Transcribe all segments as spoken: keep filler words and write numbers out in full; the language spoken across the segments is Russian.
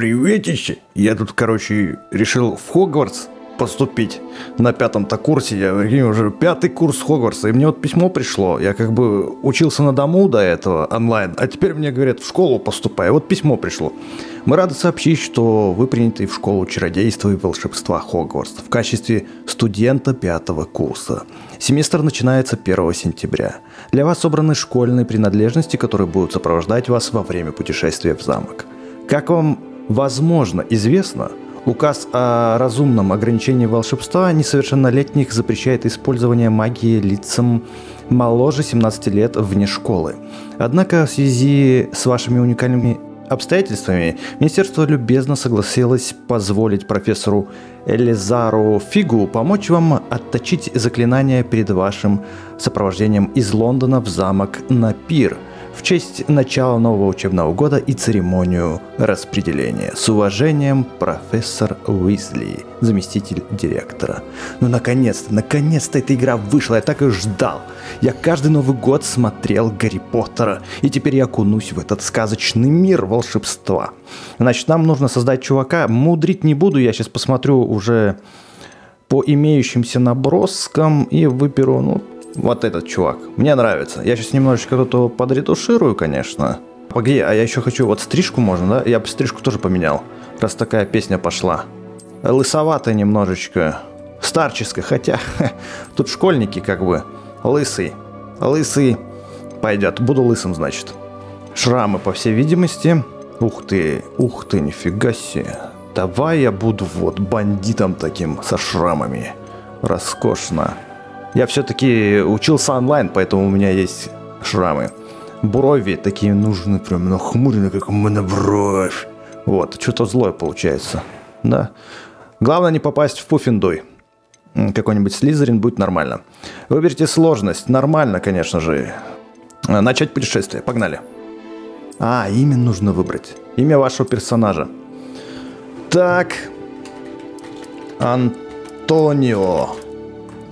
приветище. Я тут, короче, решил в Хогвартс поступить на пятом-то курсе. Я уже пятый курс Хогвартса. И мне вот письмо пришло. Я как бы учился на дому до этого онлайн. А теперь мне говорят, в школу поступай. Вот письмо пришло. Мы рады сообщить, что вы приняты в школу чародейства и волшебства Хогвартс в качестве студента пятого курса. Семестр начинается первого сентября. Для вас собраны школьные принадлежности, которые будут сопровождать вас во время путешествия в замок. Как вам, возможно, известно, указ о разумном ограничении волшебства несовершеннолетних запрещает использование магии лицам моложе семнадцати лет вне школы. Однако в связи с вашими уникальными обстоятельствами министерство любезно согласилось позволить профессору Элизару Фигу помочь вам отточить заклинание перед вашим сопровождением из Лондона в замок на пир в честь начала нового учебного года и церемонию распределения. С уважением, профессор Уизли, заместитель директора. Ну наконец-то, наконец-то эта игра вышла, я так и ждал. Я каждый Новый год смотрел Гарри Поттера, и теперь я окунусь в этот сказочный мир волшебства. Значит, нам нужно создать чувака, мудрить не буду, я сейчас посмотрю уже по имеющимся наброскам и выберу, ну, вот этот чувак. Мне нравится. Я сейчас немножечко тут подретуширую, конечно. Погоди, а я еще хочу... Вот стрижку можно, да? Я бы стрижку тоже поменял. Раз такая песня пошла. Лысоватая немножечко. Старческая, хотя... Тут школьники как бы. Лысый. Лысый пойдет. Буду лысым, значит. Шрамы, по всей видимости. Ух ты. Ух ты, нифига себе. Давай я буду вот бандитом таким со шрамами. Роскошно. Я все-таки учился онлайн, поэтому у меня есть шрамы. Брови такие нужны, прям нахмурены, как у меня бровь. Вот, что-то злое получается. Да. Главное не попасть в Пуффендуй. Какой-нибудь Слизерин будет нормально. Выберите сложность. Нормально, конечно же. Начать путешествие. Погнали. А, имя нужно выбрать. Имя вашего персонажа. Так. Антонио.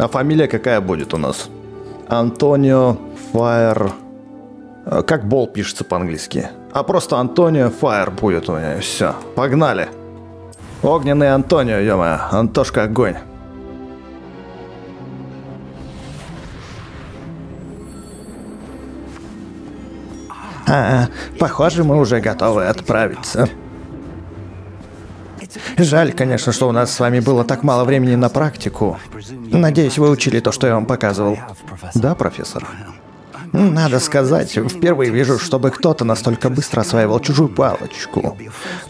А фамилия какая будет у нас? Антонио Файер. Как Бол пишется по-английски? А просто Антонио Файер будет у меня. Все, погнали. Огненный Антонио, ё-моё. Антошка огонь. А, похоже, мы уже готовы отправиться. Жаль, конечно, что у нас с вами было так мало времени на практику. Надеюсь, вы учили то, что я вам показывал. Да, профессор? Надо сказать, впервые вижу, чтобы кто-то настолько быстро осваивал чужую палочку.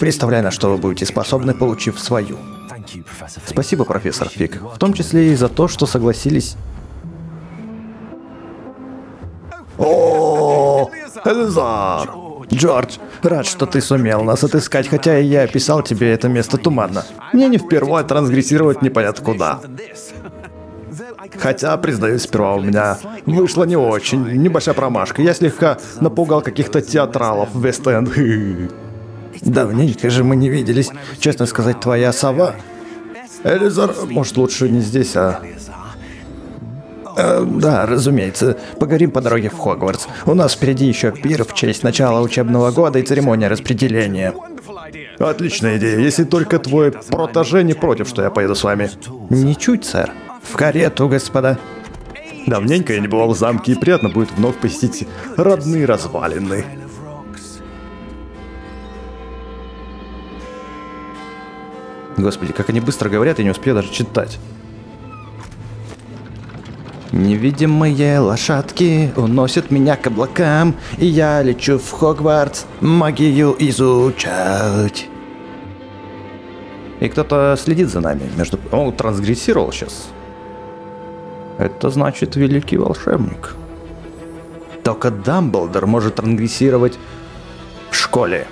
Представляю, на что вы будете способны, получив свою. Спасибо, профессор Фиг. В том числе и за то, что согласились... О, Элизар! Джордж, рад, что ты сумел нас отыскать, хотя и я писал тебе это место туманно. Мне не впервые трансгрессировать непонятно куда. Хотя, признаюсь, сперва у меня вышла не очень, небольшая промашка. Я слегка напугал каких-то театралов в Вест-Энд. Давненько же мы не виделись. Честно сказать, твоя сова. Элизар, может, лучше не здесь, а... Э, да, разумеется. Поговорим по дороге в Хогвартс. У нас впереди еще пир в честь начала учебного года и церемония распределения. Отличная идея, если только твой протеже не против, что я поеду с вами. Ничуть, сэр. В карету, господа. Давненько я не бывал в замке, и приятно будет вновь посетить родные развалины. Господи, как они быстро говорят, я не успею даже читать. Невидимые лошадки уносят меня к облакам, и я лечу в Хогвартс магию изучать. И кто-то следит за нами. Между... Он трансгрессировал сейчас. Это значит великий волшебник. Только Дамблдор может трансгрессировать в школе.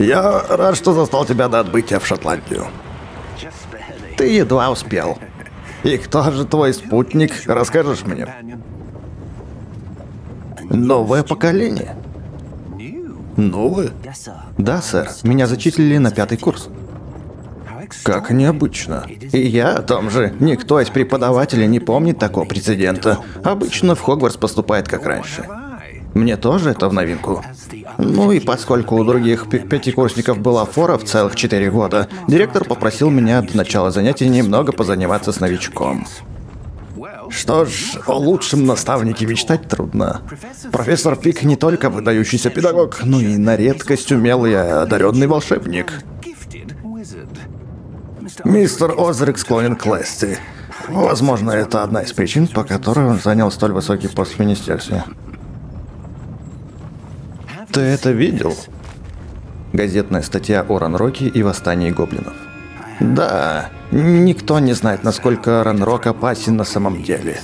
Я рад, что застал тебя до отбытия в Шотландию. Ты едва успел. И кто же твой спутник, расскажешь мне? Новое поколение. Новое? Да, сэр. Меня зачислили на пятый курс. Как необычно. И я о том же. Никто из преподавателей не помнит такого прецедента. Обычно в Хогвартс поступает как раньше. Мне тоже это в новинку. Ну и поскольку у других пятикурсников была фора в целых четыре года, директор попросил меня до начала занятий немного позаниматься с новичком. Что ж, о лучшем наставнике мечтать трудно. Профессор Фиг не только выдающийся педагог, но и на редкость умелый и одаренный волшебник. Мистер Озрик склонен к лести. Возможно, это одна из причин, по которой он занял столь высокий пост в министерстве. Ты это видел? Газетная статья о Ранроке и восстании гоблинов. Да, никто не знает, насколько Ранрок опасен на самом деле.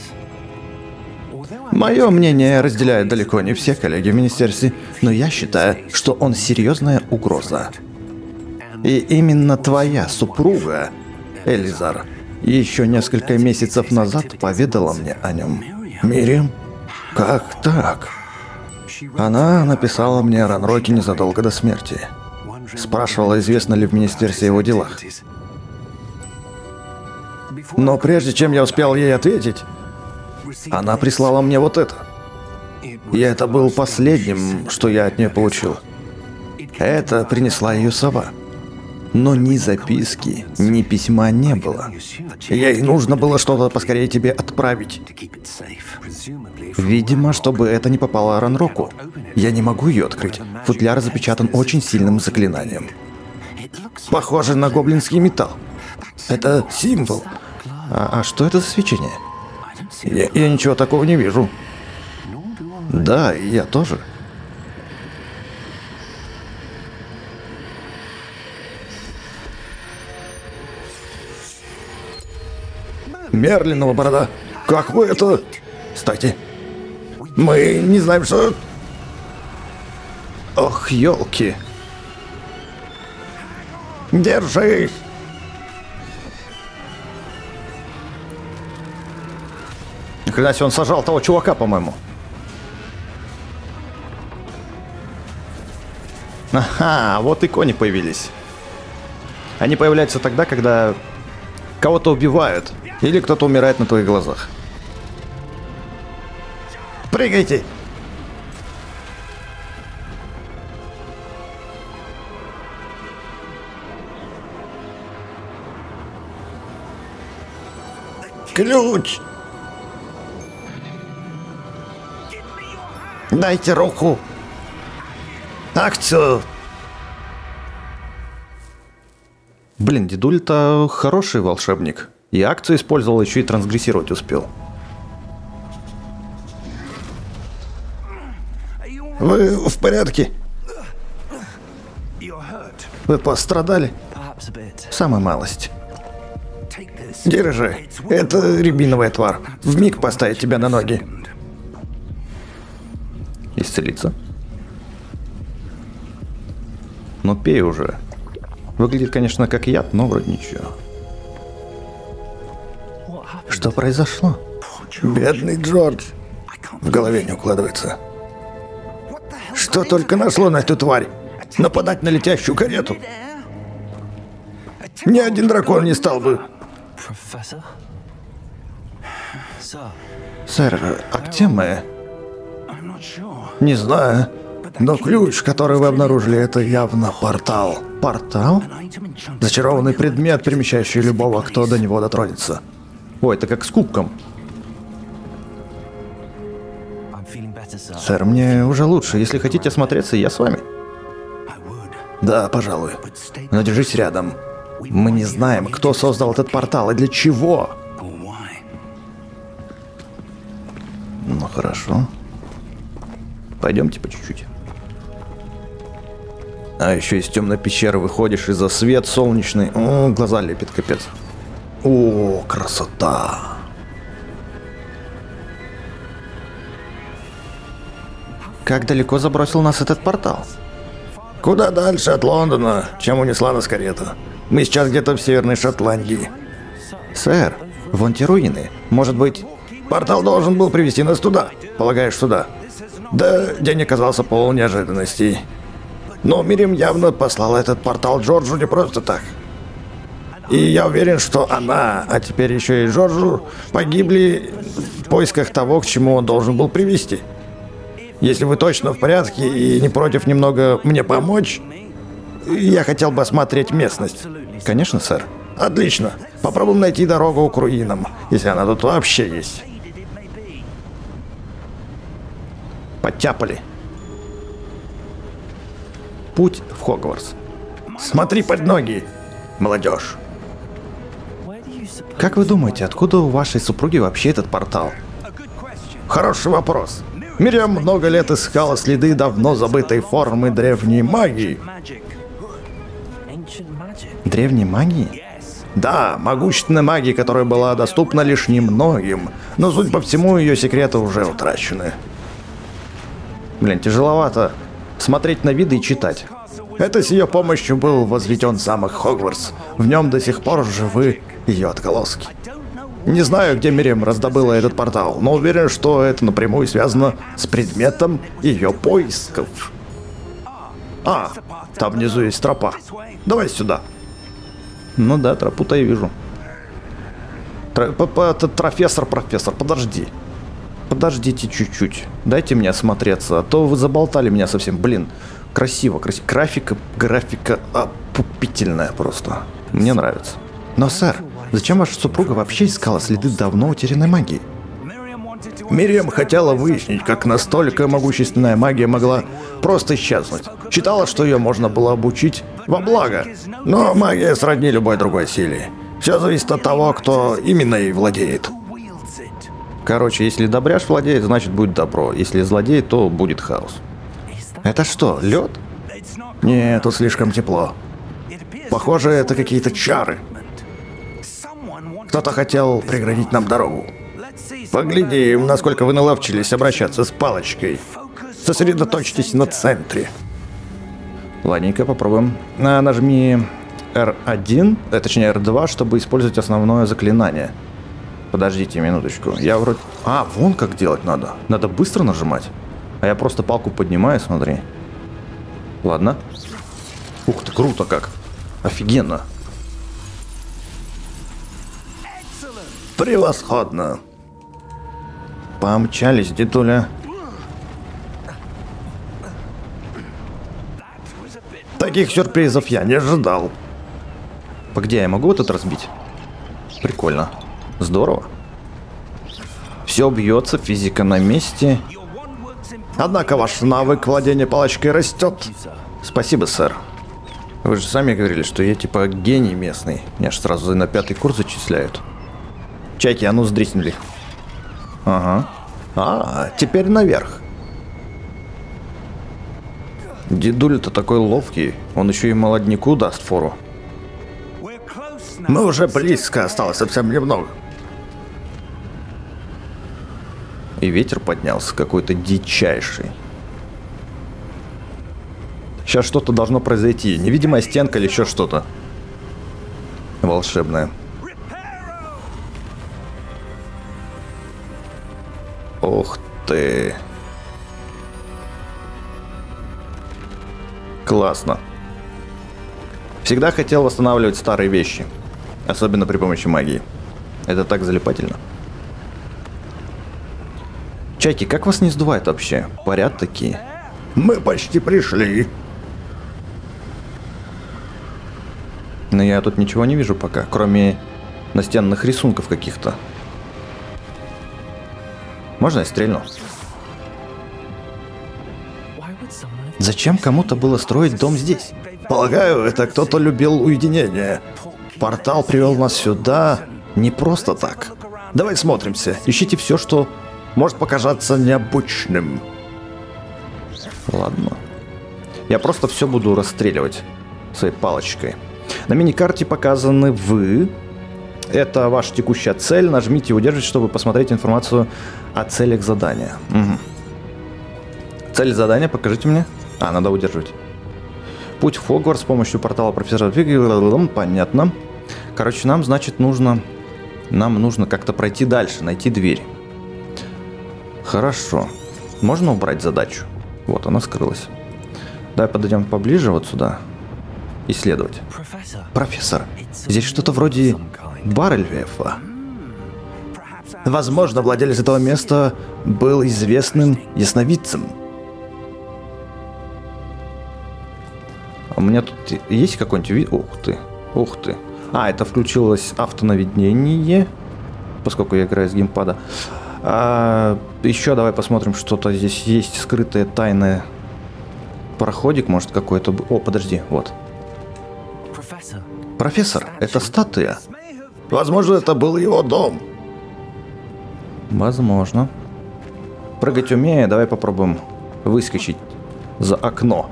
Мое мнение разделяют далеко не все коллеги в министерстве, но я считаю, что он серьезная угроза. И именно твоя супруга, Элизар, еще несколько месяцев назад поведала мне о нем. Мириам? Как так? Она написала мне о Ранроке незадолго до смерти. Спрашивала, известно ли в министерстве его делах. Но прежде чем я успел ей ответить, она прислала мне вот это. И это был последним, что я от нее получил. Это принесла ее сова. Но ни записки, ни письма не было. Ей нужно было что-то поскорее тебе отправить. Видимо, чтобы это не попало Ранроку. Я не могу ее открыть. Футляр запечатан очень сильным заклинанием. Похоже на гоблинский металл. Это символ. А, а что это за свечение? Я, я ничего такого не вижу. Да, я тоже. Мерлинова борода. Как вы это? Кстати, мы не знаем, что... Ох, елки. Держи. Нихрена себе, он сажал того чувака, по-моему. Ага, вот и кони появились. Они появляются тогда, когда кого-то убивают. Или кто-то умирает на твоих глазах. Прыгайте! Ключ! Дайте руку! Акцию! Блин, дедуль-то хороший волшебник. И акцию использовал, еще и трансгрессировать успел. Вы в порядке? Вы пострадали? Самая малость. Держи. Это рябиновый отвар. Вмиг поставит тебя на ноги. Исцелиться. Ну пей уже. Выглядит, конечно, как яд, но вроде ничего. Что произошло? Бедный Джордж. В голове не укладывается. Что только нашло на эту тварь? Нападать на летящую карету? Ни один дракон не стал бы. Сэр, а где мы? Не знаю. Но ключ, который вы обнаружили, это явно портал. Портал? Зачарованный предмет, перемещающий любого, кто до него дотронется. Ой, это как с кубком. Сэр, мне уже лучше. Если хотите осмотреться, я с вами. Да, пожалуй. Но держись рядом. Мы не знаем, кто создал этот портал и для чего. Ну хорошо. Пойдемте по чуть-чуть. А еще из темной пещеры выходишь, и за свет солнечный. О, глаза лепит, капец. О, красота! Как далеко забросил нас этот портал? Куда дальше от Лондона, чем унесла нас карета. Мы сейчас где-то в Северной Шотландии. Сэр, Вон те руины. Может быть... Портал должен был привести нас туда. Полагаешь, сюда? Да, день оказался полон неожиданностей. Но Мириам явно послала этот портал Джорджу не просто так. И я уверен, что она, а теперь еще и Джорджу, погибли в поисках того, к чему он должен был привести. Если вы точно в порядке и не против немного мне помочь, я хотел бы осмотреть местность. Конечно, сэр. Отлично. Попробуем найти дорогу к руинам, если она тут вообще есть. Подтяпали. Путь в Хогвартс. Смотри под ноги, молодежь. Как вы думаете, откуда у вашей супруги вообще этот портал? Хороший вопрос. Мириам много лет искала следы давно забытой формы древней магии. Древней магии? Да, могущественной магии, которая была доступна лишь немногим. Но, судя по всему, ее секреты уже утрачены. Блин, тяжеловато смотреть на виды и читать. Это с ее помощью был возведен замок Хогвартс. В нем до сих пор живы ее отголоски. Не знаю, где Мириам раздобыла этот портал, но уверен, что это напрямую связано с предметом ее поисков. А, там внизу есть тропа. Давай сюда. Ну да, тропу-то я вижу. Профессор, профессор, подожди. Подождите чуть-чуть. Дайте мне осмотреться, а то вы заболтали меня совсем. Блин, красиво, красиво. Графика, графика опупительная просто. Мне нравится. Но, сэр, зачем ваша супруга вообще искала следы давно утерянной магии? Мириам хотела выяснить, как настолько могущественная магия могла просто исчезнуть. Считала, что ее можно было обучить во благо. Но магия сродни любой другой силе. Все зависит от того, кто именно ей владеет. Короче, если добряш владеет, значит будет добро. Если злодей, то будет хаос. Это что, лед? Нет, тут слишком тепло. Похоже, это какие-то чары. Кто-то хотел преградить нам дорогу. Погляди, насколько вы наловчились обращаться с палочкой. Сосредоточьтесь на центре. Ладненько, попробуем. А, нажми эр один, а, точнее эр два, чтобы использовать основное заклинание. Подождите минуточку. Я вроде... А, вон как делать надо. Надо быстро нажимать. А я просто палку поднимаю, смотри. Ладно. Ух ты, круто как. Офигенно. Превосходно. Помчались, дедуля. Таких сюрпризов я не ожидал. Погоди, я могу вот этот разбить? Прикольно. Здорово. Все бьется, физика на месте. Однако ваш навык владения палочкой растет. Спасибо, сэр. Вы же сами говорили, что я типа гений местный. Меня же сразу на пятый курс зачисляют. Чайки, а ну сдриснули. Ага. А, теперь наверх. Дедуля-то такой ловкий. Он еще и молодняку даст фору. Мы уже близко, осталось совсем немного. И ветер поднялся какой-то дичайший. Сейчас что-то должно произойти. Невидимая стенка или еще что-то. Волшебное. Ох ты. Классно. Всегда хотел восстанавливать старые вещи. Особенно при помощи магии. Это так залипательно. Чайки, как вас не сдувает вообще? Парят такие. Мы почти пришли. Но я тут ничего не вижу пока, кроме настенных рисунков каких-то. Можно я стрельну? Зачем кому-то было строить дом здесь? Полагаю, это кто-то любил уединение. Портал привел нас сюда не просто так. Давай смотримся. Ищите все, что может показаться необычным. Ладно. Я просто все буду расстреливать своей палочкой. На миникарте показаны вы... Это ваша текущая цель. Нажмите и удержите, чтобы посмотреть информацию о целях задания. Угу. Цель задания, покажите мне. А, надо удерживать. Путь в Хогвартс с помощью портала профессора Фига. Понятно. Короче, нам, значит, нужно Нам нужно как-то пройти дальше, найти дверь. Хорошо. Можно убрать задачу? Вот, она скрылась. Давай подойдем поближе вот сюда. Исследовать. Профессор, здесь что-то вроде барельефа. Возможно, владелец этого места был известным ясновидцем. У меня тут есть какой-нибудь... Ух ты, ух ты. А, это включилось автонаведение, поскольку я играю с геймпада. А, еще давай посмотрим, что-то здесь есть. Скрытое, тайное. Проходик, может, какой-то... О, подожди, вот. Профессор, это статуя. Возможно, это был его дом. Возможно. Прыгать умею, давай попробуем выскочить за окно.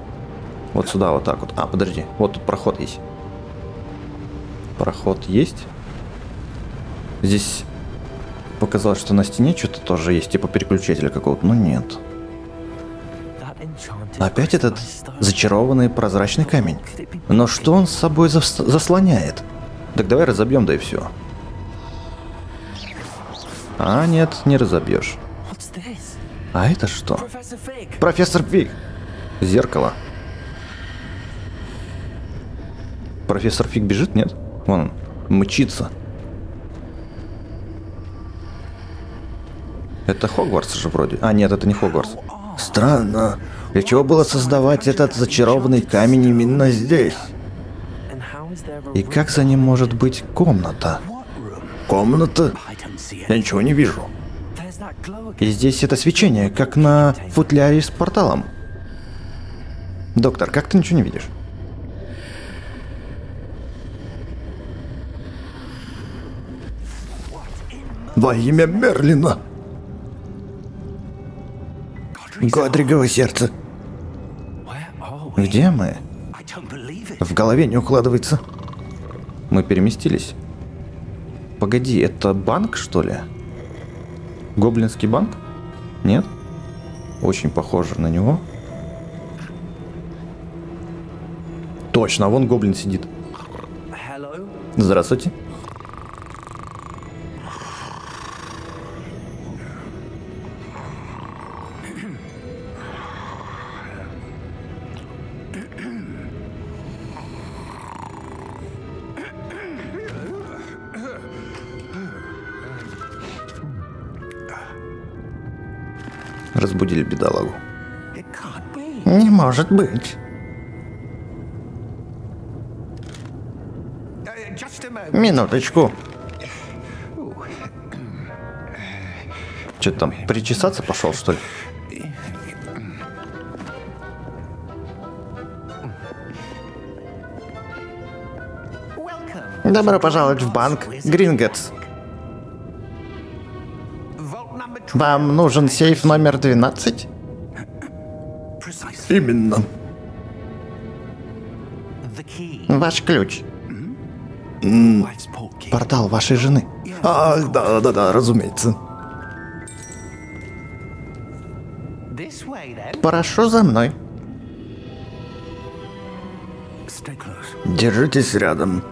Вот сюда, вот так вот. А, подожди, вот тут проход есть. Проход есть. Здесь показалось, что на стене что-то тоже есть, типа переключателя какого-то, но нет. Опять этот зачарованный прозрачный камень. Но что он с собой заслоняет? Так давай разобьем, да и все. А нет, не разобьешь. А это что? Профессор Фиг! Зеркало. Профессор Фиг бежит, нет? Вон он, мчится. Это Хогвартс же вроде. А нет, это не Хогвартс. Странно. Для чего было создавать этот зачарованный камень именно здесь? И как за ним может быть комната? Комната? Я ничего не вижу. И здесь это свечение, как на футляре с порталом. Доктор, как ты ничего не видишь? Во имя Мерлина! Годригово сердце. Где мы? В голове не укладывается. Мы переместились. Погоди, это банк, что ли? Гоблинский банк? Нет? Очень похоже на него. Точно, вон гоблин сидит. Здравствуйте. Разбудили бедолагу. Не может быть. Минуточку. Что-то там, причесаться пошел, что ли? Добро пожаловать в банк, Гринготтс. Вам нужен сейф номер двенадцать? Именно. Ваш ключ. М-м- портал вашей жены. А, да, да, да, разумеется. Прошу за мной. Держитесь рядом.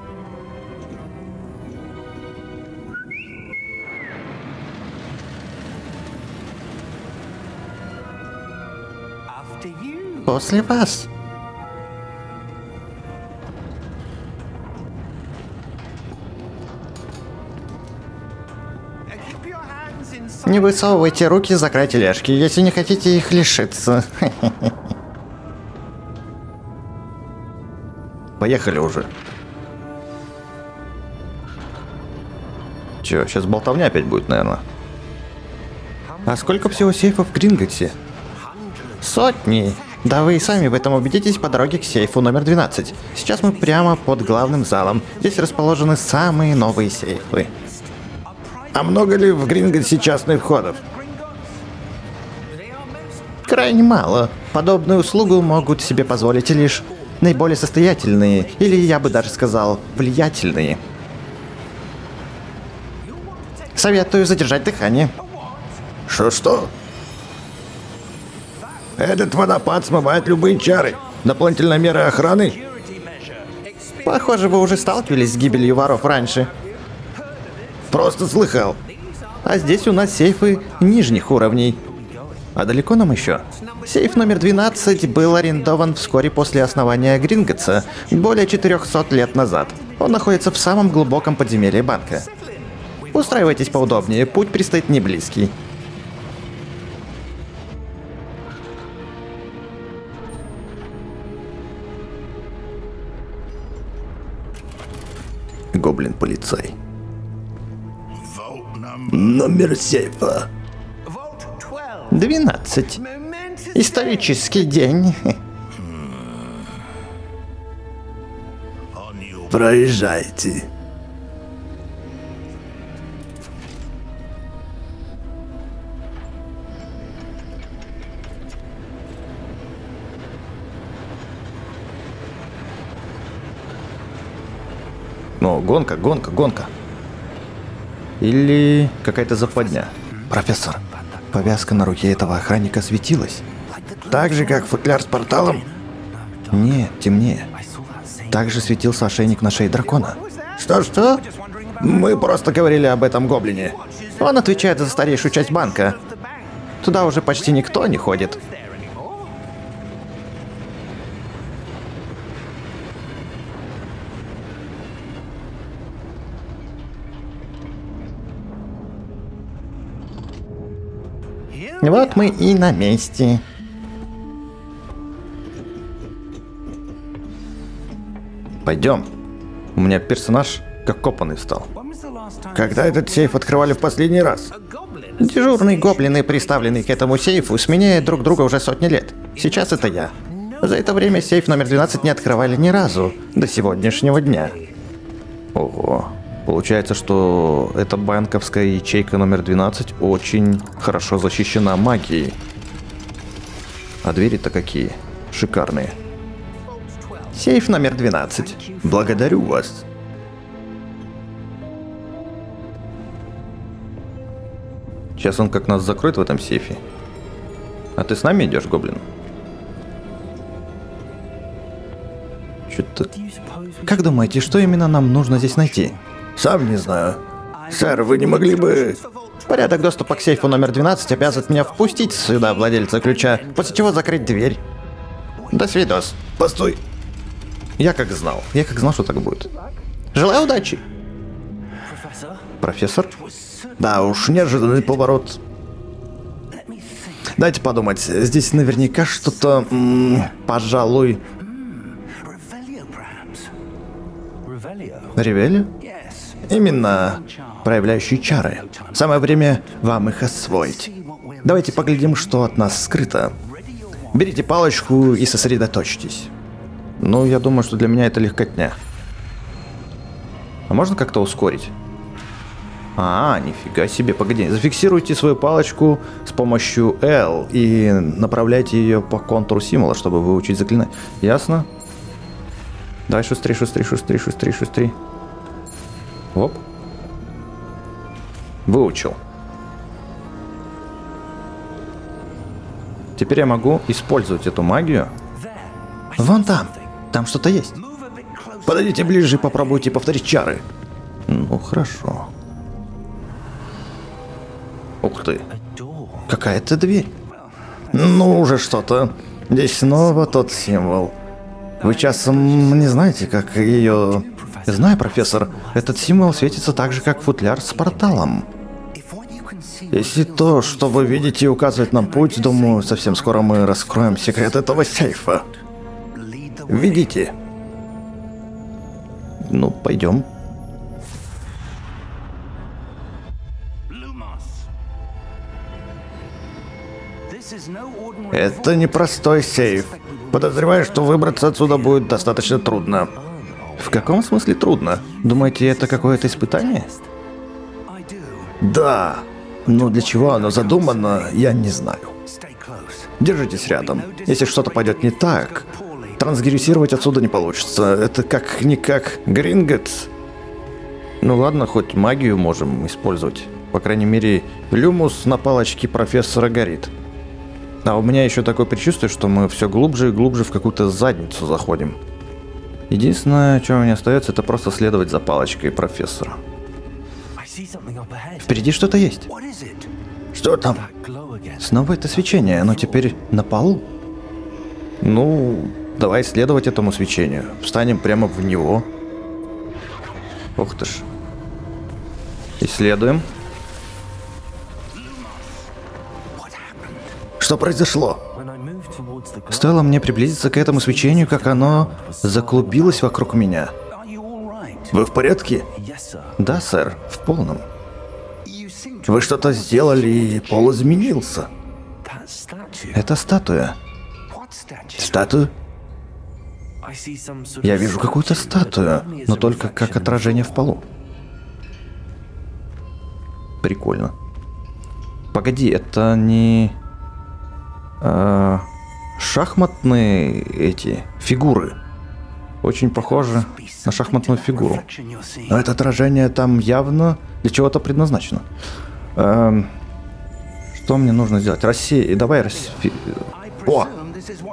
После вас. Не высовывайте руки за край тележки, если не хотите их лишиться. Поехали уже. Че, сейчас болтовня опять будет, наверное. А сколько всего сейфов в Гринготтсе? Сотни. Да вы и сами в этом убедитесь по дороге к сейфу номер двенадцать. Сейчас мы прямо под главным залом. Здесь расположены самые новые сейфы. А много ли в Гринготтсе частных входов? Крайне мало. Подобную услугу могут себе позволить лишь наиболее состоятельные, или я бы даже сказал, влиятельные. Советую задержать дыхание. Что-что? Этот водопад смывает любые чары. Дополнительная мера охраны. Похоже, вы уже сталкивались с гибелью воров раньше. Просто слыхал. А здесь у нас сейфы нижних уровней. А далеко нам еще? Сейф номер двенадцать был арендован вскоре после основания Гринготтса, более четырёхсот лет назад. Он находится в самом глубоком подземелье банка. Устраивайтесь поудобнее, путь предстоит не близкий. Гоблин-полицай. Номер сейфа. двенадцать. Исторический день. Проезжайте. Но гонка, гонка, гонка. Или какая-то западня. Профессор, повязка на руке этого охранника светилась. Так же, как футляр с порталом? Нет, темнее. Также светился ошейник на шее дракона. Что-что? Мы просто говорили об этом гоблине. Он отвечает за старейшую часть банка. Туда уже почти никто не ходит. Вот мы и на месте. Пойдем. У меня персонаж как копанный встал. Когда этот сейф открывали в последний раз? Дежурные гоблины, приставленные к этому сейфу, сменяют друг друга уже сотни лет. Сейчас это я. За это время сейф номер двенадцать не открывали ни разу. До сегодняшнего дня. Ого. Получается, что эта банковская ячейка номер двенадцать очень хорошо защищена магией. А двери-то какие? Шикарные. Сейф номер двенадцать. Благодарю вас. Сейчас он как нас закроет в этом сейфе. А ты с нами идешь, гоблин? Что-то... Как думаете, что именно нам нужно здесь найти? Сам не знаю. Сэр, вы не могли бы... Порядок доступа к сейфу номер двенадцать обязывает меня впустить сюда владельца ключа, после чего закрыть дверь. До свидос. Постой. Я как знал. Я как знал, что так будет. Желаю удачи. Профессор? Да уж, неожиданный поворот. Дайте подумать. Здесь наверняка что-то... Пожалуй... Ревелью? Именно проявляющие чары. Самое время вам их освоить. Давайте поглядим, что от нас скрыто. Берите палочку и сосредоточьтесь. Ну, я думаю, что для меня это легкотня. А можно как-то ускорить? А, нифига себе, погоди. Зафиксируйте свою палочку с помощью L и направляйте ее по контуру символа, чтобы выучить заклинание. Ясно? Давай шустрей, шустрей, шустрей, шустрей, шустрей. Оп. Выучил. Теперь я могу использовать эту магию. Вон там. Там что-то есть. Подойдите ближе и попробуйте повторить чары. Ну, хорошо. Ух ты. Какая-то дверь. Ну, уже что-то. Здесь снова тот символ. Вы часом не знаете, как ее... Знаю, профессор, этот символ светится так же, как футляр с порталом. Если то, что вы видите, указывает нам путь, думаю, совсем скоро мы раскроем секрет этого сейфа. Видите? Ну, пойдем. Это непростой сейф. Подозреваю, что выбраться отсюда будет достаточно трудно. В каком смысле трудно? Думаете, это какое-то испытание? Да. Но для чего оно задумано, я не знаю. Держитесь рядом. Если что-то пойдет не так, трансгрессировать отсюда не получится. Это как-никак Гринготтс. Ну ладно, хоть магию можем использовать. По крайней мере, люмус на палочке профессора горит. А у меня еще такое предчувствие, что мы все глубже и глубже в какую-то задницу заходим. Единственное, чего мне остается, это просто следовать за палочкой профессора. Впереди что-то есть. Что там? Снова это свечение, оно теперь на полу? Ну, давай следовать этому свечению. Встанем прямо в него. Ох ты ж. Исследуем. Что произошло? Стоило мне приблизиться к этому свечению, как оно заклубилось вокруг меня. Вы в порядке? Да, сэр, в полном. Вы что-то сделали, и пол изменился. Это статуя. Статую? Я вижу какую-то статую, но только как отражение в полу. Прикольно. Погоди, это не... А, шахматные эти фигуры. Очень похоже на шахматную фигуру. Но это отражение там явно для чего-то предназначено. А, что мне нужно сделать? Россия, давай Россия. О!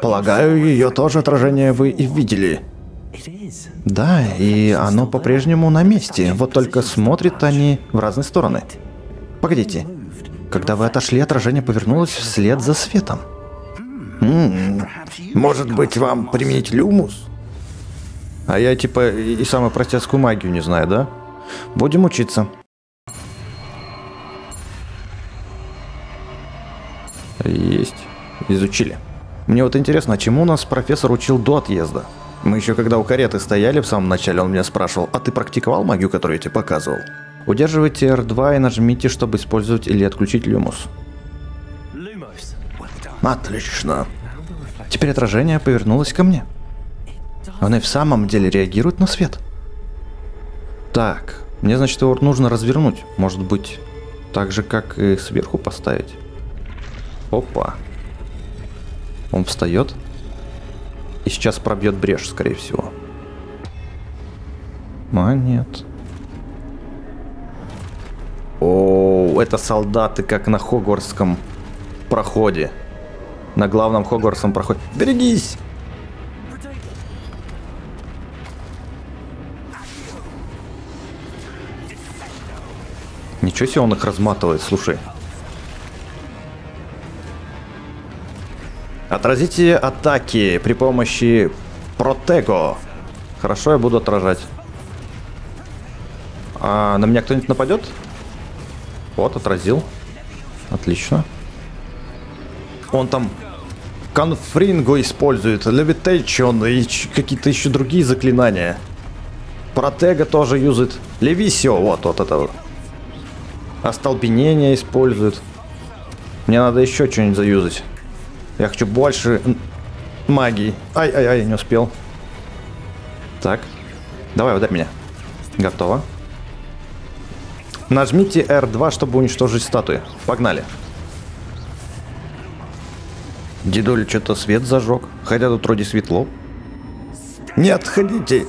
Полагаю, ее тоже отражение вы и видели. Да, и оно по-прежнему на месте. Вот только смотрят они в разные стороны. Погодите. Когда вы отошли, отражение повернулось вслед за светом. М-м-м. Может быть, вам применить люмус? А я типа и самую простецкую магию не знаю, да? Будем учиться. Есть. Изучили. Мне вот интересно, чему нас профессор учил до отъезда? Мы еще когда у кареты стояли в самом начале, он меня спрашивал, а ты практиковал магию, которую я тебе показывал? Удерживайте эр два и нажмите, чтобы использовать или отключить люмус. Отлично. Теперь отражение повернулось ко мне. Оно и в самом деле реагирует на свет. Так, мне, значит, его нужно развернуть. Может быть, так же, как и сверху поставить. Опа. Он встает. И сейчас пробьет брешь, скорее всего. А, нет. О, это солдаты, как на Хогвартском проходе. На главном Хогвартском проходе. Берегись! Ничего себе он их разматывает, слушай. Отразите атаки при помощи протего. Хорошо, я буду отражать. А на меня кто-нибудь нападет? Вот, отразил. Отлично. Он там конфрингу использует, левитейчон и какие-то еще другие заклинания. Протега тоже юзает. Левисио, вот, вот это вот. Остолбенение использует. Мне надо еще что-нибудь заюзать. Я хочу больше магии. Ай-ай-ай, не успел. Так. Давай, ударь меня. Готово. Нажмите эр два, чтобы уничтожить статуи. Погнали. Дедуля что-то свет зажег. Хотя тут вроде светло. Не отходите!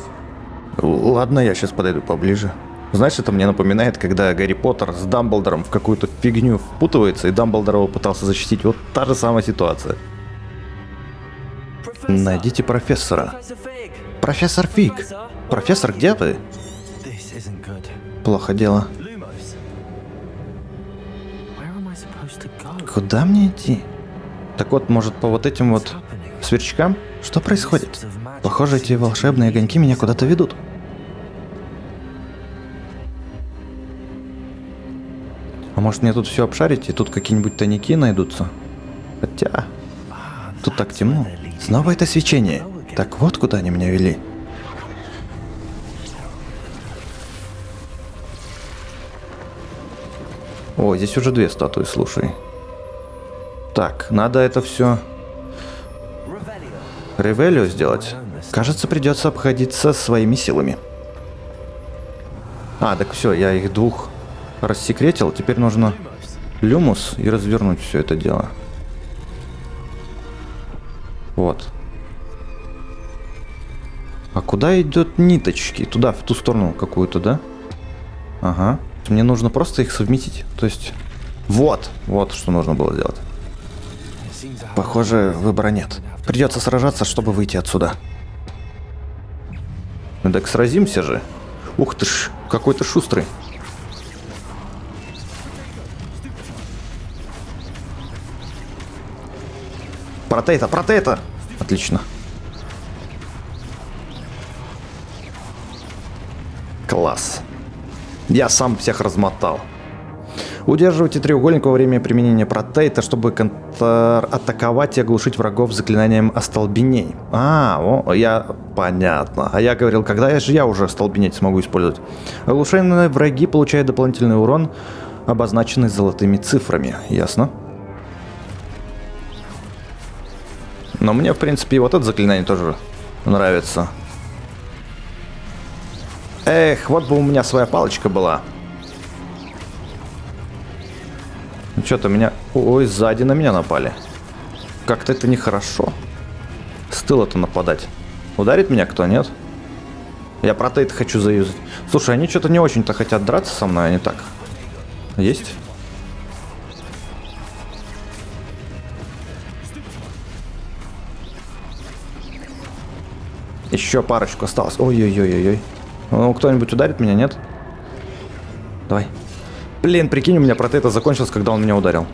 Ладно, я сейчас подойду поближе. Знаешь, это мне напоминает, когда Гарри Поттер с Дамблдором в какую-то фигню впутывается, и Дамблдор его пытался защитить. Вот та же самая ситуация. Найдите профессора. Профессор Фиг. Профессор, где ты? Плохо дело. Куда мне идти? Так вот, может, по вот этим вот сверчкам? Что происходит? Похоже, эти волшебные огоньки меня куда-то ведут. А может, мне тут все обшарить, и тут какие-нибудь тайники найдутся? Хотя... Тут так темно. Снова это свечение. Так вот, куда они меня вели. О, здесь уже две статуи, слушай. Так, надо это все... Ревелио сделать. Кажется, придется обходиться своими силами. А, так все, я их двух рассекретил. Теперь нужно люмус и развернуть все это дело. Вот. А куда идет ниточки? Туда, в ту сторону какую-то, да? Ага. Мне нужно просто их совместить. То есть... Вот! Вот что нужно было сделать. Похоже, выбора нет. Придется сражаться, чтобы выйти отсюда. Ну так сразимся же. Ух ты ж, какой ты шустрый. Протейта, протейта! Отлично. Класс. Я сам всех размотал. Удерживайте треугольник во время применения протейта, чтобы контратаковать и оглушить врагов заклинанием остолбеней. А, о, я... Понятно. А я говорил, когда я же я уже остолбенеть смогу использовать. Оглушенные враги получают дополнительный урон, обозначенный золотыми цифрами. Ясно. Но мне, в принципе, вот это заклинание тоже нравится. Эх, вот бы у меня своя палочка была. Что-то меня... Ой, сзади на меня напали. Как-то это нехорошо. С тыла-то нападать. Ударит меня кто, нет? Я протейт хочу заюзать. Слушай, они что-то не очень-то хотят драться со мной, они так. Есть? Еще парочку осталось. Ой-ой-ой-ой-ой. Ну, кто-нибудь ударит меня, нет? Давай. Блин, прикинь, у меня протейта закончилась, когда он меня ударил.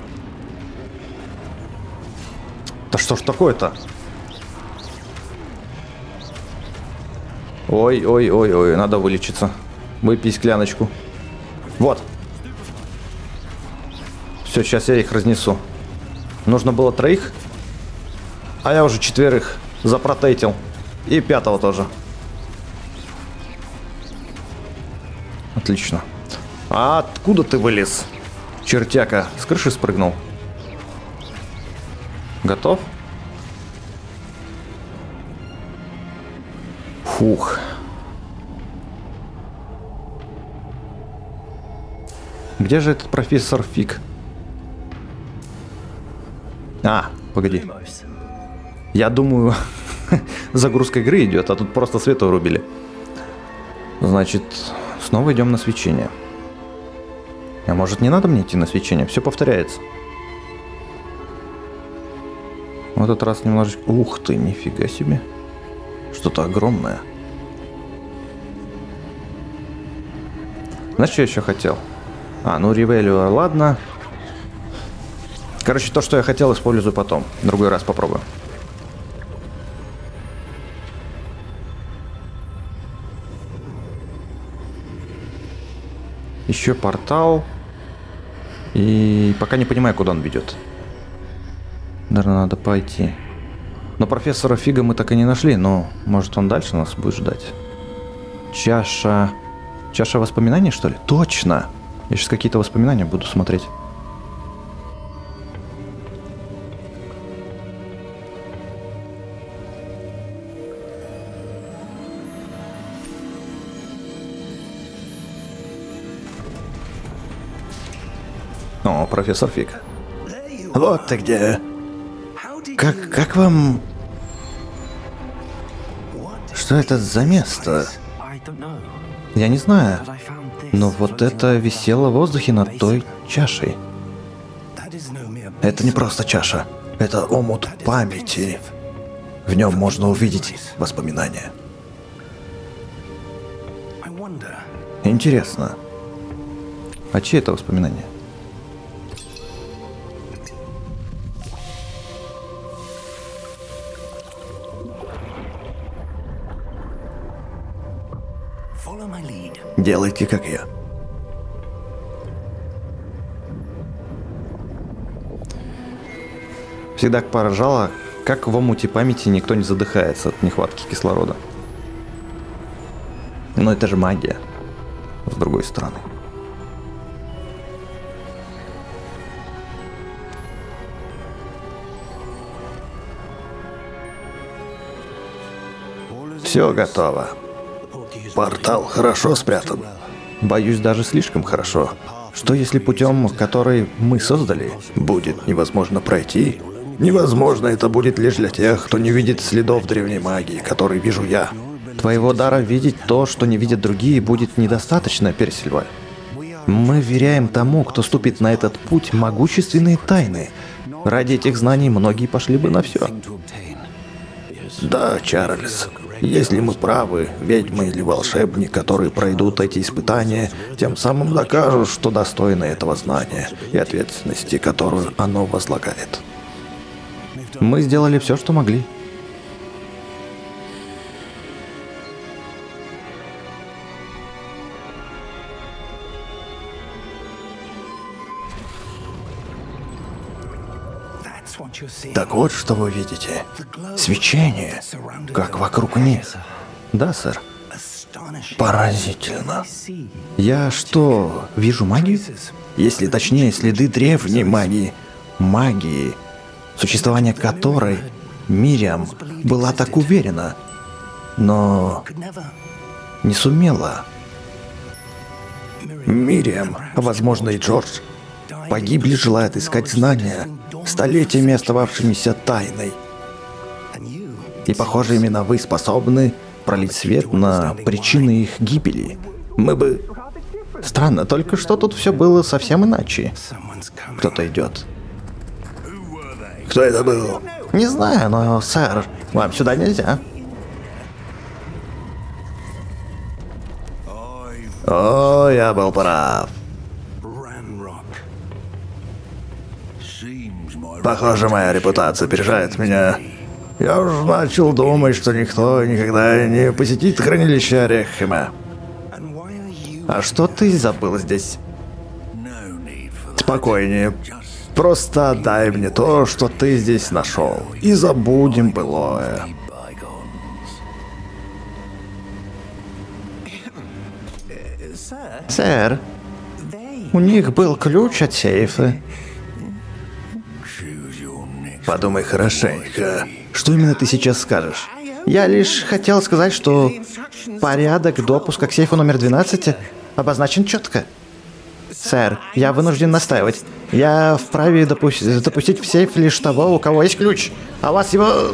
Да что ж такое-то? Ой-ой-ой-ой, надо вылечиться. Выпей скляночку. Вот. Все, сейчас я их разнесу. Нужно было троих, а я уже четверых запротейтил. И пятого тоже. Отлично. А откуда ты вылез? Чертяка. С крыши спрыгнул. Готов? Фух. Где же этот профессор Фиг? А, погоди. Я думаю, загрузка игры идет, а тут просто свет вырубили. Значит, снова идем на свечение. А может, не надо мне идти на свечение? Все повторяется. В этот раз немножечко... Ух ты, нифига себе. Что-то огромное. Знаешь, что я еще хотел? А, ну ревелю, ладно. Короче, то, что я хотел, использую потом. Другой раз попробую. Еще портал. И пока не понимаю, куда он ведет. Наверное, надо пойти. Но профессора Фига мы так и не нашли. Но, может, он дальше нас будет ждать. Чаша... Чаша воспоминаний, что ли? Точно! Я сейчас какие-то воспоминания буду смотреть. О, профессор Фиг. Вот ты где. Как, как вам... Что это за место? Я не знаю. Но вот это висело в воздухе над той чашей. Это не просто чаша. Это омут памяти. В нем можно увидеть воспоминания. Интересно. А чьи это воспоминания? Делайте, как я. Всегда поражало, как в омуте памяти никто не задыхается от нехватки кислорода. Но это же магия, с другой стороны. Все готово. Портал хорошо спрятан. Боюсь, даже слишком хорошо. Что если путем, который мы создали, будет невозможно пройти? Невозможно это будет лишь для тех, кто не видит следов древней магии, которые вижу я. Твоего дара видеть то, что не видят другие, будет недостаточно, Персильваль. Мы веряем тому, кто ступит на этот путь, могущественные тайны. Ради этих знаний многие пошли бы на все. Да, Чарльз. Если мы правы, ведьмы или волшебник, которые пройдут эти испытания, тем самым докажут, что достойны этого знания и ответственности, которую оно возлагает. Мы сделали все, что могли. Так вот, что вы видите. Свечение, как вокруг них. Да, сэр. Поразительно. Я что, вижу магию? Если точнее, следы древней магии. Магии, существование которой Мириам была так уверена, но не сумела. Мириам, возможно, и Джордж, погибли, желая искать знания, столетиями остававшимися тайной. И, похоже, именно вы способны пролить свет на причины их гибели. Мы бы... Странно, только что тут все было совсем иначе. Кто-то идет. Кто это был? Не знаю, но, сэр, вам сюда нельзя. О, я был прав. Похоже, моя репутация опережает меня. Я уже начал думать, что никто никогда не посетит хранилище Орехэма. А что ты забыл здесь? Спокойнее. Просто отдай мне то, что ты здесь нашел, и забудем былое. Сэр, у них был ключ от сейфа. Подумай хорошенько, что именно ты сейчас скажешь? Я лишь хотел сказать, что порядок допуска к сейфу номер двенадцать обозначен четко. Сэр, я вынужден настаивать. Я вправе допу- допустить в сейф лишь того, у кого есть ключ. А у вас его...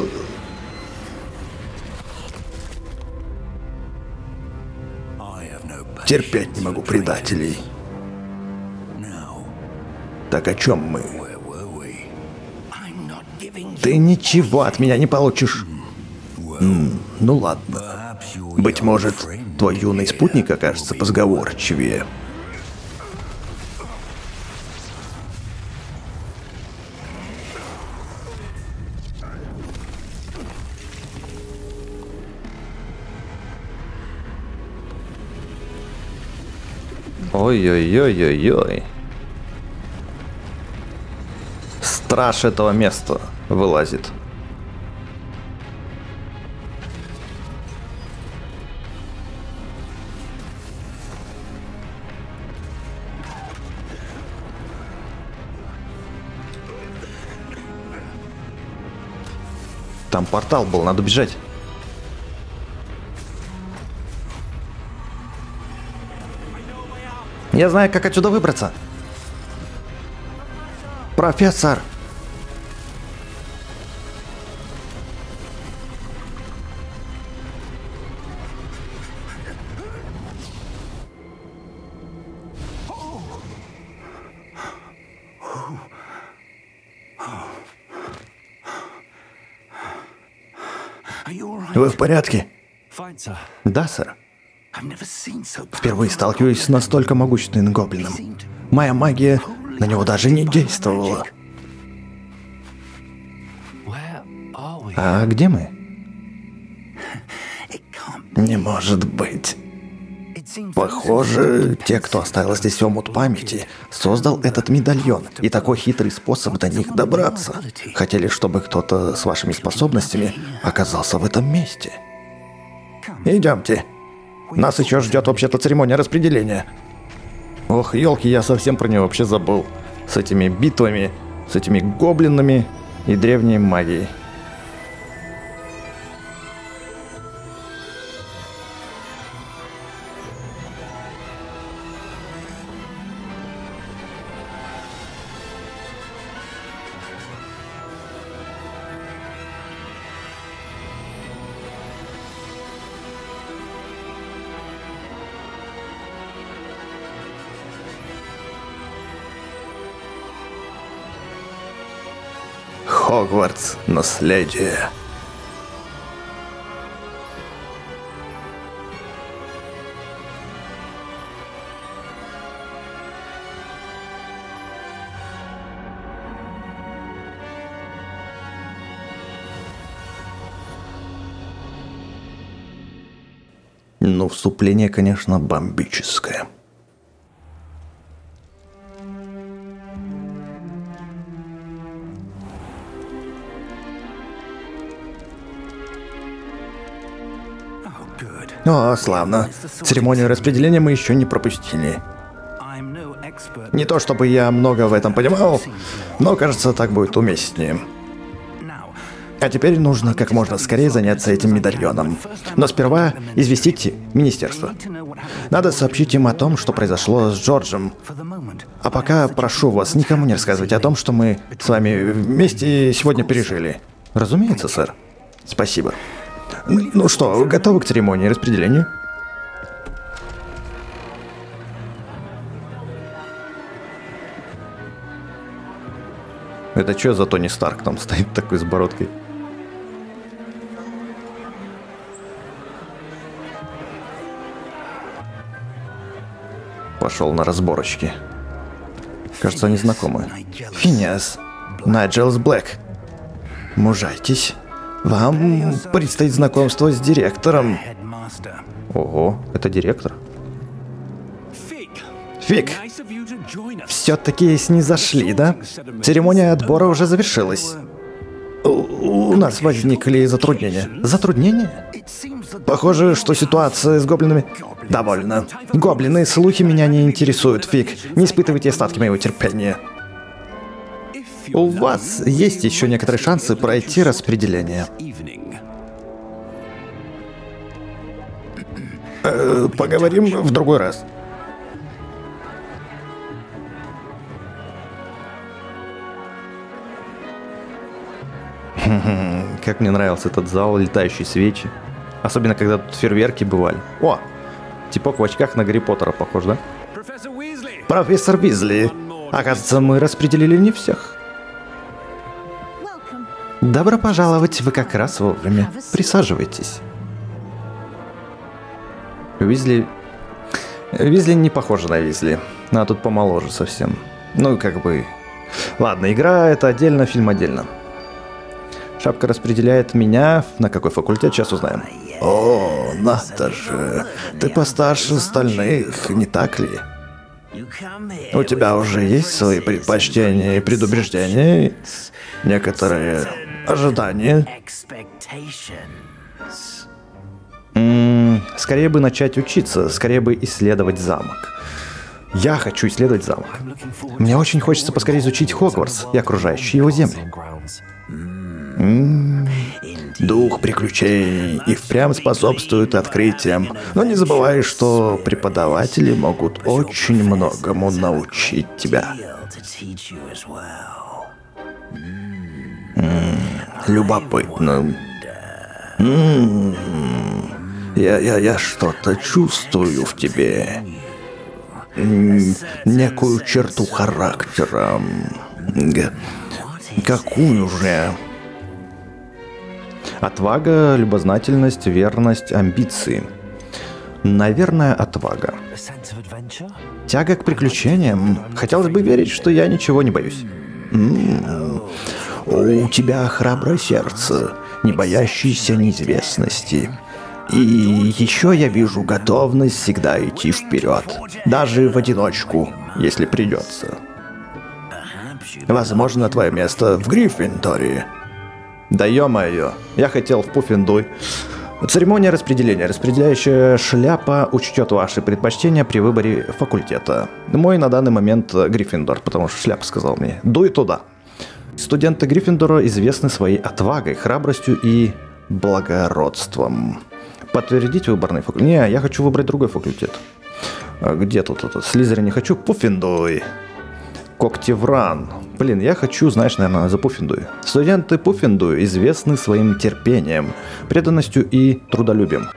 Терпеть не могу предателей. Так о чем мы? Ты ничего от меня не получишь. М-м, ну ладно. Быть может, твой юный спутник окажется позговорчивее. Ой-ой-ой-ой-ой. Страж этого места вылазит. Там портал был, надо бежать. Я знаю, как отсюда выбраться. Профессор. Вы в порядке? Да, сэр. Впервые сталкиваюсь с настолько могущественным гоблином. Моя магия на него даже не действовала. А где мы? Не может быть. Похоже, те, кто оставил здесь омут памяти, создал этот медальон и такой хитрый способ до них добраться. Хотели, чтобы кто-то с вашими способностями оказался в этом месте. Идемте. Нас еще ждет вообще-то церемония распределения. Ох, елки, я совсем про нее вообще забыл. С этими битвами, с этими гоблинами и древней магией. Хогвартс. Наследие. но вступление, конечно, бомбическое. О, славно. Церемонию распределения мы еще не пропустили. Не то чтобы я много в этом понимал, но кажется, так будет уместнее. А теперь нужно как можно скорее заняться этим медальоном. Но сперва известите министерство. Надо сообщить им о том, что произошло с Джорджем. А пока прошу вас никому не рассказывать о том, что мы с вами вместе сегодня пережили. Разумеется, сэр. Спасибо. Ну что, готовы к церемонии распределения? Это что за Тони Старк там стоит такой с бородкой? Пошел на разборочки. Кажется, они знакомы. Финеас Найджелус Блэк. Мужайтесь. Вам предстоит знакомство с директором. Ого, это директор? Фиг! Все-таки снизошли, да? Церемония отбора уже завершилась. У, у нас возникли затруднения. Затруднения? Похоже, что ситуация с гоблинами... Довольно. Гоблины, слухи меня не интересуют, Фиг. Не испытывайте остатки моего терпения. У вас есть еще некоторые шансы пройти распределение. Э, поговорим в другой раз. Как мне нравился этот зал, летающие свечи. Особенно, когда тут фейерверки бывали. О, типок в очках на Гарри Поттера похож, да? Профессор Уизли. Оказывается, мы распределили не всех. Добро пожаловать, вы как раз вовремя. Присаживайтесь. Уизли... Уизли не похожа на Уизли. Она тут помоложе совсем. Ну, как бы... Ладно, игра это отдельно, фильм отдельно. Шапка распределяет меня. На какой факультет, сейчас узнаем. О, надо же. Ты постарше остальных, не так ли? У тебя уже есть свои предпочтения и предубеждения, некоторые ожидания. М-м, скорее бы начать учиться, скорее бы исследовать замок. Я хочу исследовать замок. Мне очень хочется поскорее изучить Хогвартс и окружающие его земли. М-м, дух приключений и впрямь способствует открытиям. Но не забывай, что преподаватели могут очень многому научить тебя. М-м, любопытно. М-м, я, я, я что-то чувствую в тебе. М-м, некую черту характера. Г- какую же? Отвага, любознательность, верность, амбиции. Наверное, отвага. Тяга к приключениям. Хотелось бы верить, что я ничего не боюсь. М-м-м. У тебя храброе сердце, не боящееся неизвестности. И еще я вижу готовность всегда идти вперед. Даже в одиночку, если придется. Возможно, твое место в Гриффиндоре. Да ё-моё, я хотел в Пуффендуй. Церемония распределения. Распределяющая шляпа учтет ваши предпочтения при выборе факультета. Мой на данный момент Гриффиндор, потому что шляпа сказал мне. Дуй туда. Студенты Гриффиндора известны своей отвагой, храбростью и благородством. Подтвердить выборный факультет? Не, я хочу выбрать другой факультет. Где тут этот? Слизерин не хочу. Пуффендуй. Когтевран. Блин, я хочу, знаешь, наверное, за Пуффендуй. Студенты Пуффендуй известны своим терпением, преданностью и трудолюбием.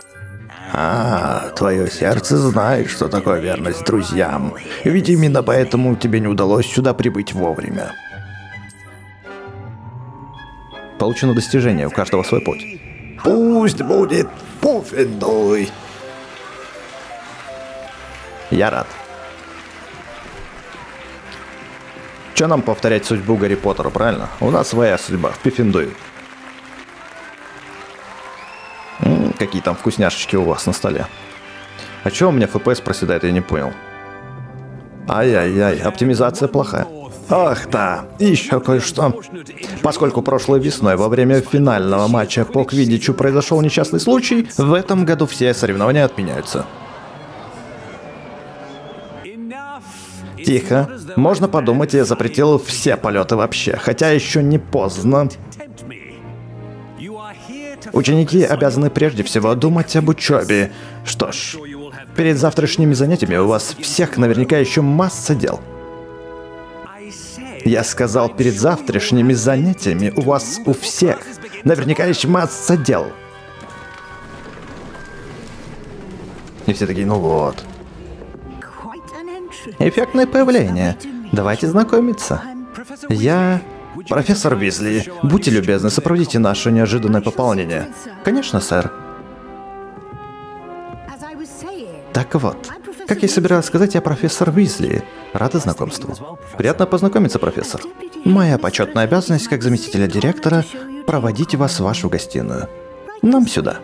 А, твое сердце знает, что такое верность друзьям. Ведь именно поэтому тебе не удалось сюда прибыть вовремя. Получено достижение, у каждого свой путь. Пусть будет Пуффендуй. Я рад. Че нам повторять судьбу Гарри Поттера, правильно? У нас своя судьба, в Пуффендуе. Какие там вкусняшечки у вас на столе. А чего у меня эф пи эс проседает, я не понял. Ай-яй-яй, оптимизация плохая. Ах да, еще кое-что. Поскольку прошлой весной во время финального матча по квиддичу произошел несчастный случай, в этом году все соревнования отменяются. Тихо. Можно подумать, я запретил все полеты вообще, хотя еще не поздно. Ученики обязаны прежде всего думать об учебе. Что ж, перед завтрашними занятиями у вас всех наверняка еще масса дел. Я сказал, перед завтрашними занятиями у вас у всех наверняка еще масса дел. И все такие, ну вот. Эффектное появление. Давайте знакомиться. Я профессор Уизли. Будьте любезны, сопроводите наше неожиданное пополнение. Конечно, сэр. Так вот, как я собиралась сказать, я профессор Уизли. Рада знакомству. Приятно познакомиться, профессор. Моя почетная обязанность, как заместителя директора, проводить вас в вашу гостиную. Нам сюда.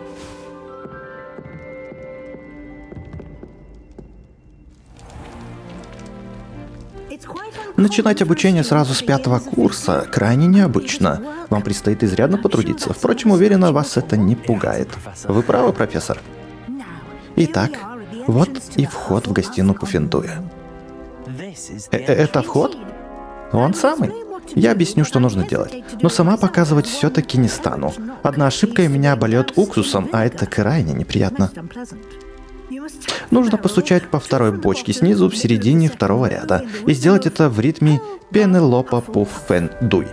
Начинать обучение сразу с пятого курса крайне необычно. Вам предстоит изрядно потрудиться. Впрочем, уверена, вас это не пугает. Вы правы, профессор. Итак, вот и вход в гостиную Пуффендуя. Это вход? Он самый. Я объясню, что нужно делать. Но сама показывать все-таки не стану. Одна ошибка, и меня обольет уксусом, а это крайне неприятно. Нужно постучать по второй бочке снизу в середине второго ряда и сделать это в ритме Пенелопа Пуффендуй.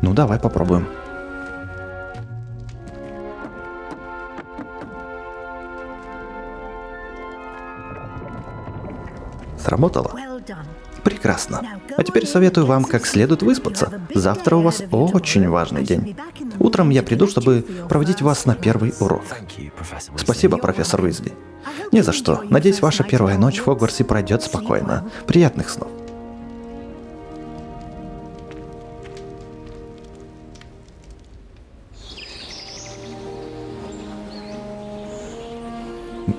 Ну давай попробуем. Сработало? Прекрасно. А теперь советую вам как следует выспаться. Завтра у вас очень важный день. Утром я приду, чтобы проводить вас на первый урок. Спасибо, профессор Уизли. Не за что. Надеюсь, ваша первая ночь в Хогвартсе пройдет спокойно. Приятных снов.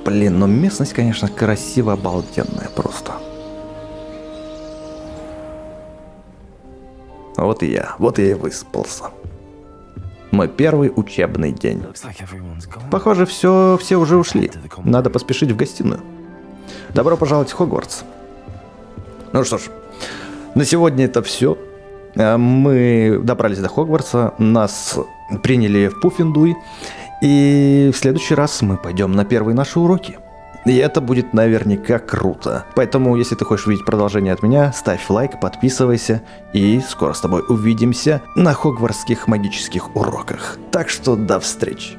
Блин, ну местность, конечно, красиво обалденная просто. Вот и я, вот я и выспался. Мой первый учебный день. Похоже, все, все уже ушли. Надо поспешить в гостиную. Добро пожаловать в Хогвартс. Ну что ж, на сегодня это все. Мы добрались до Хогвартса, нас приняли в Пуффендуй. И в следующий раз мы пойдем на первые наши уроки. И это будет наверняка круто. Поэтому, если ты хочешь увидеть продолжение от меня, ставь лайк, подписывайся. И скоро с тобой увидимся на хогвартских магических уроках. Так что до встречи.